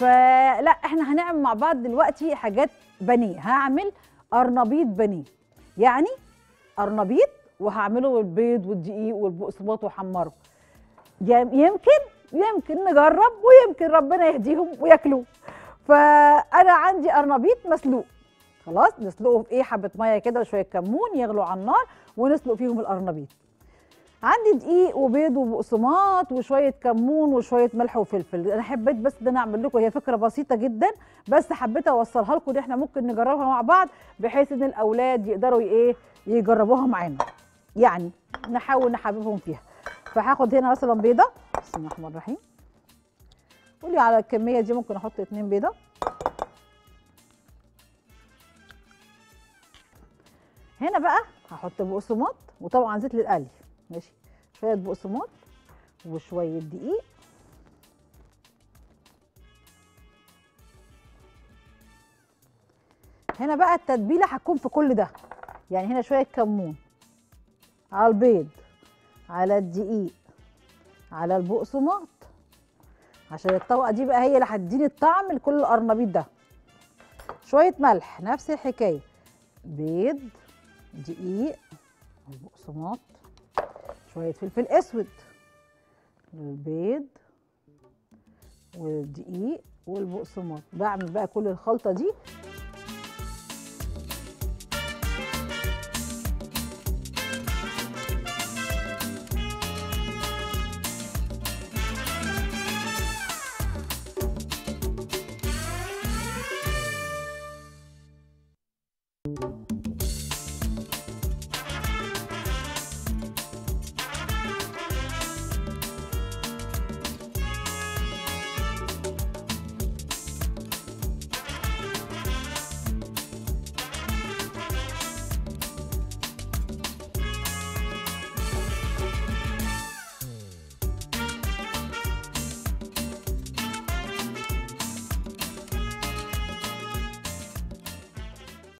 فلا احنا هنعمل مع بعض دلوقتي حاجات بانيه. هعمل قرنبيط بانيه، يعني قرنبيط وهعمله بالبيض والدقيق والبقسماط واحمره. يمكن نجرب ويمكن ربنا يهديهم وياكلوه. فانا عندي قرنبيط مسلوق، خلاص نسلقه في حبه ميه كده وشويه كمون يغلوا على النار ونسلق فيهم القرنبيط. عندي دقيق وبيض وبقسماط وشويه كمون وشويه ملح وفلفل. انا حبيت بس ده انا اعمل لكم، هي فكره بسيطه جدا بس حبيت اوصلها لكم ان احنا ممكن نجربها مع بعض بحيث ان الاولاد يقدروا يجربوها معانا، يعني نحاول نحببهم فيها. فهاخد هنا مثلا بيضه، بسم الله الرحمن الرحيم، قولي على الكميه دي ممكن احط 2 بيضه. هنا بقى هحط بقسماط وطبعا زيت للقلي، ماشي، شويه بقسماط وشويه دقيق هنا بقى. التتبيله هتكون في كل ده، يعني هنا شويه كمون على البيض على الدقيق على البقسماط، عشان الطبقه دي بقى هي اللي هتديني الطعم لكل القرنبيط ده. شويه ملح نفس الحكايه، بيض دقيق البقسماط، شويه فلفل اسود والبيض والدقيق والبقسماط. بعمل بقى كل الخلطه دي